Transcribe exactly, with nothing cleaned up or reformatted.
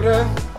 Abra.